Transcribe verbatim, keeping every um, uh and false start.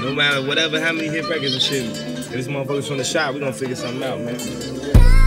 No matter whatever, how many hit records and shit. If this motherfucker's from the shop, we gonna figure something out, man.